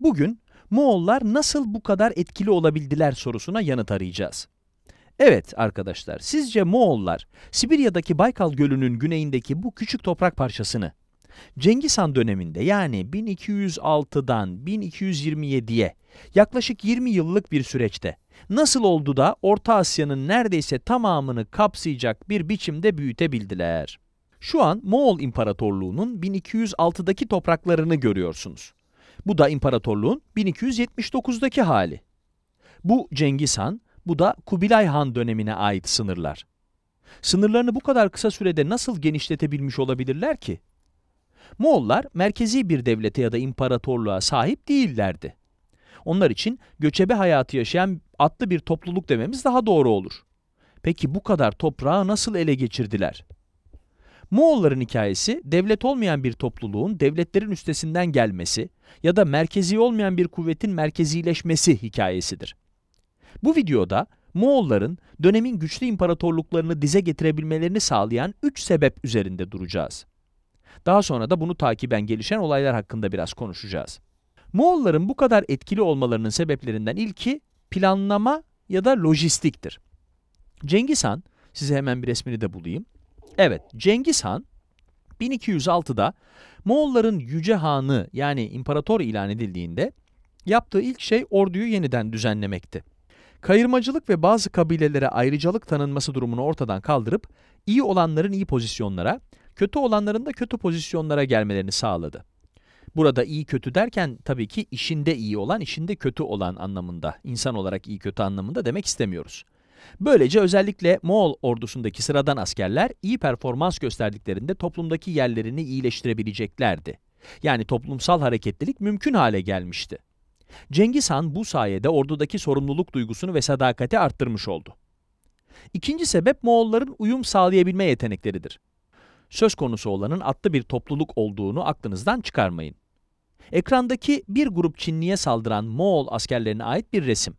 Bugün Moğollar nasıl bu kadar etkili olabildiler sorusuna yanıt arayacağız. Evet arkadaşlar, sizce Moğollar Sibirya'daki Baykal Gölü'nün güneyindeki bu küçük toprak parçasını Cengiz Han döneminde, yani 1206'dan 1227'ye yaklaşık 20 yıllık bir süreçte nasıl oldu da Orta Asya'nın neredeyse tamamını kapsayacak bir biçimde büyütebildiler? Şu an Moğol İmparatorluğu'nun 1206'daki topraklarını görüyorsunuz. Bu da imparatorluğun 1279'daki hali. Bu Cengiz Han, bu da Kubilay Han dönemine ait sınırlar. Sınırlarını bu kadar kısa sürede nasıl genişletebilmiş olabilirler ki? Moğollar merkezi bir devlete ya da imparatorluğa sahip değillerdi. Onlar için göçebe hayatı yaşayan atlı bir topluluk dememiz daha doğru olur. Peki bu kadar toprağı nasıl ele geçirdiler? Moğolların hikayesi, devlet olmayan bir topluluğun devletlerin üstesinden gelmesi ya da merkezi olmayan bir kuvvetin merkezileşmesi hikayesidir. Bu videoda Moğolların dönemin güçlü imparatorluklarını dize getirebilmelerini sağlayan 3 sebep üzerinde duracağız. Daha sonra da bunu takiben gelişen olaylar hakkında biraz konuşacağız. Moğolların bu kadar etkili olmalarının sebeplerinden ilki planlama ya da lojistiktir. Cengiz Han, size hemen bir resmini de bulayım. Evet, Cengiz Han 1206'da Moğolların Yüce Han'ı, yani imparator ilan edildiğinde yaptığı ilk şey orduyu yeniden düzenlemekti. Kayırmacılık ve bazı kabilelere ayrıcalık tanınması durumunu ortadan kaldırıp iyi olanların iyi pozisyonlara, kötü olanların da kötü pozisyonlara gelmelerini sağladı. Burada iyi kötü derken tabii ki işinde iyi olan, işinde kötü olan anlamında, insan olarak iyi kötü anlamında demek istemiyoruz. Böylece özellikle Moğol ordusundaki sıradan askerler iyi performans gösterdiklerinde toplumdaki yerlerini iyileştirebileceklerdi. Yani toplumsal hareketlilik mümkün hale gelmişti. Cengiz Han bu sayede ordudaki sorumluluk duygusunu ve sadakati arttırmış oldu. İkinci sebep Moğolların uyum sağlayabilme yetenekleridir. Söz konusu olanın atlı bir topluluk olduğunu aklınızdan çıkarmayın. Ekrandaki bir grup Çinli'ye saldıran Moğol askerlerine ait bir resim.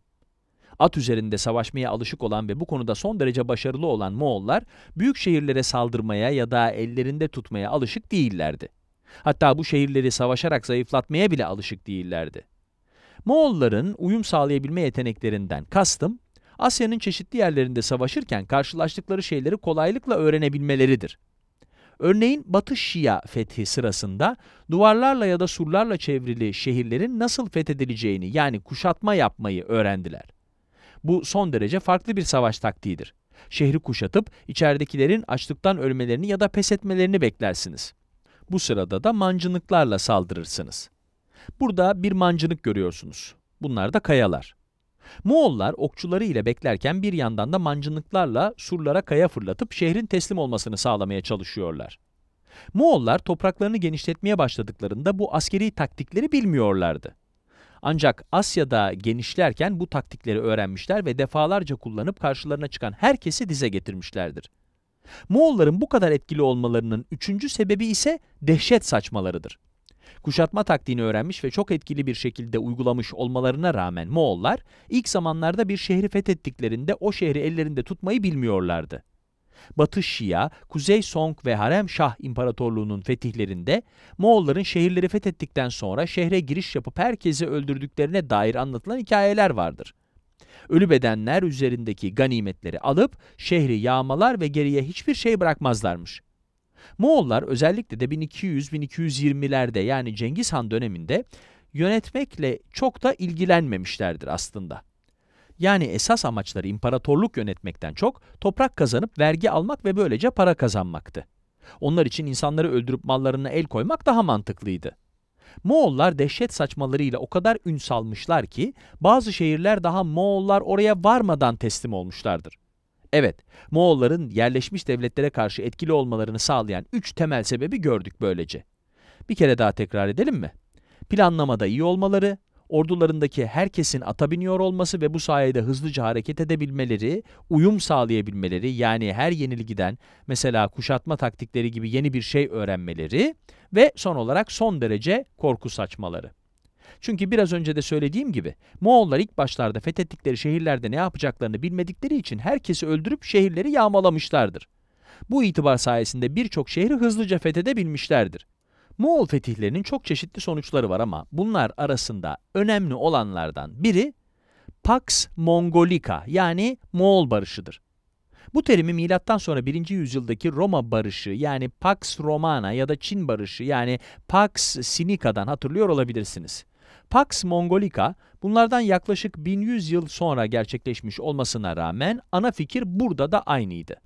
At üzerinde savaşmaya alışık olan ve bu konuda son derece başarılı olan Moğollar, büyük şehirlere saldırmaya ya da ellerinde tutmaya alışık değillerdi. Hatta bu şehirleri savaşarak zayıflatmaya bile alışık değillerdi. Moğolların uyum sağlayabilme yeteneklerinden kastım, Asya'nın çeşitli yerlerinde savaşırken karşılaştıkları şeyleri kolaylıkla öğrenebilmeleridir. Örneğin Batı Şia fethi sırasında duvarlarla ya da surlarla çevrili şehirlerin nasıl fethedileceğini, yani kuşatma yapmayı öğrendiler. Bu son derece farklı bir savaş taktiğidir. Şehri kuşatıp içeridekilerin açlıktan ölmelerini ya da pes etmelerini beklersiniz. Bu sırada da mancınıklarla saldırırsınız. Burada bir mancınık görüyorsunuz. Bunlar da kayalar. Moğollar okçuları ile beklerken bir yandan da mancınıklarla surlara kaya fırlatıp şehrin teslim olmasını sağlamaya çalışıyorlar. Moğollar topraklarını genişletmeye başladıklarında bu askeri taktikleri bilmiyorlardı. Ancak Asya'da genişlerken bu taktikleri öğrenmişler ve defalarca kullanıp karşılarına çıkan herkesi dize getirmişlerdir. Moğolların bu kadar etkili olmalarının 3. sebebi ise dehşet saçmalarıdır. Kuşatma taktiğini öğrenmiş ve çok etkili bir şekilde uygulamış olmalarına rağmen Moğollar, ilk zamanlarda bir şehri fethettiklerinde o şehri ellerinde tutmayı bilmiyorlardı. Batı Şia, Kuzey Song ve Harem Şah İmparatorluğu'nun fetihlerinde Moğolların şehirleri fethettikten sonra şehre giriş yapıp herkesi öldürdüklerine dair anlatılan hikayeler vardır. Ölü bedenler üzerindeki ganimetleri alıp şehri yağmalar ve geriye hiçbir şey bırakmazlarmış. Moğollar özellikle de 1200-1220'lerde, yani Cengiz Han döneminde yönetmekle çok da ilgilenmemişlerdir aslında. Yani esas amaçları imparatorluk yönetmekten çok toprak kazanıp vergi almak ve böylece para kazanmaktı. Onlar için insanları öldürüp mallarına el koymak daha mantıklıydı. Moğollar dehşet saçmalarıyla o kadar ün salmışlar ki bazı şehirler daha Moğollar oraya varmadan teslim olmuşlardır. Evet, Moğolların yerleşmiş devletlere karşı etkili olmalarını sağlayan 3 temel sebebi gördük böylece. Bir kere daha tekrar edelim mi? Planlamada iyi olmaları, ordularındaki herkesin ata biniyor olması ve bu sayede hızlıca hareket edebilmeleri, uyum sağlayabilmeleri, yani her yenilgiden, mesela kuşatma taktikleri gibi yeni bir şey öğrenmeleri ve son olarak son derece korku saçmaları. Çünkü biraz önce de söylediğim gibi Moğollar ilk başlarda fethettikleri şehirlerde ne yapacaklarını bilmedikleri için herkesi öldürüp şehirleri yağmalamışlardır. Bu itibar sayesinde birçok şehri hızlıca fethedebilmişlerdir. Moğol fetihlerinin çok çeşitli sonuçları var ama bunlar arasında önemli olanlardan biri Pax Mongolica yani Moğol barışıdır. Bu terimi milattan sonra 1. yüzyıldaki Roma barışı yani Pax Romana ya da Çin barışı yani Pax Sinica'dan hatırlıyor olabilirsiniz. Pax Mongolica bunlardan yaklaşık 1100 yıl sonra gerçekleşmiş olmasına rağmen ana fikir burada da aynıydı.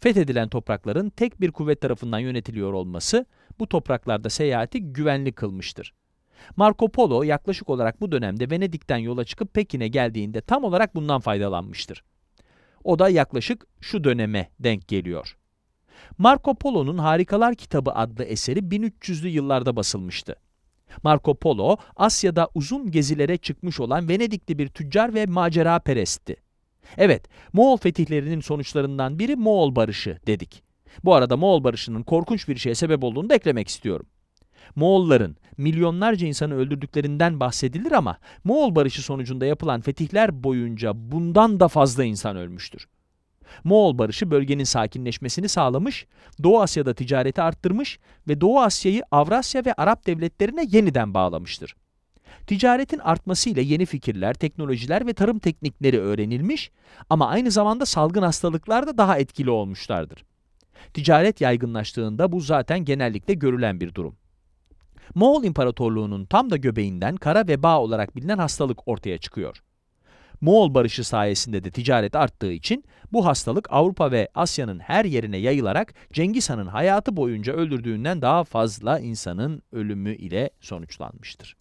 Fethedilen toprakların tek bir kuvvet tarafından yönetiliyor olması bu topraklarda seyahati güvenli kılmıştır. Marco Polo yaklaşık olarak bu dönemde Venedik'ten yola çıkıp Pekin'e geldiğinde tam olarak bundan faydalanmıştır. O da yaklaşık şu döneme denk geliyor. Marco Polo'nun Harikalar Kitabı adlı eseri 1300'lü yıllarda basılmıştı. Marco Polo, Asya'da uzun gezilere çıkmış olan Venedikli bir tüccar ve maceraperestti. Evet, Moğol fetihlerinin sonuçlarından biri Moğol barışı dedik. Bu arada Moğol barışının korkunç bir şeye sebep olduğunu da eklemek istiyorum. Moğolların milyonlarca insanı öldürdüklerinden bahsedilir ama Moğol barışı sonucunda yapılan fetihler boyunca bundan da fazla insan ölmüştür. Moğol barışı bölgenin sakinleşmesini sağlamış, Doğu Asya'da ticareti arttırmış ve Doğu Asya'yı Avrasya ve Arap devletlerine yeniden bağlamıştır. Ticaretin artmasıyla yeni fikirler, teknolojiler ve tarım teknikleri öğrenilmiş ama aynı zamanda salgın hastalıklar da daha etkili olmuşlardır. Ticaret yaygınlaştığında bu zaten genellikle görülen bir durum. Moğol İmparatorluğu'nun tam da göbeğinden kara veba olarak bilinen hastalık ortaya çıkıyor. Moğol barışı sayesinde de ticaret arttığı için bu hastalık Avrupa ve Asya'nın her yerine yayılarak Cengiz Han'ın hayatı boyunca öldürdüğünden daha fazla insanın ölümü ile sonuçlanmıştır.